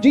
Do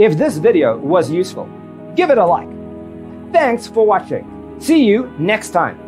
If this video was useful, give it a like. Thanks for watching. See you next time.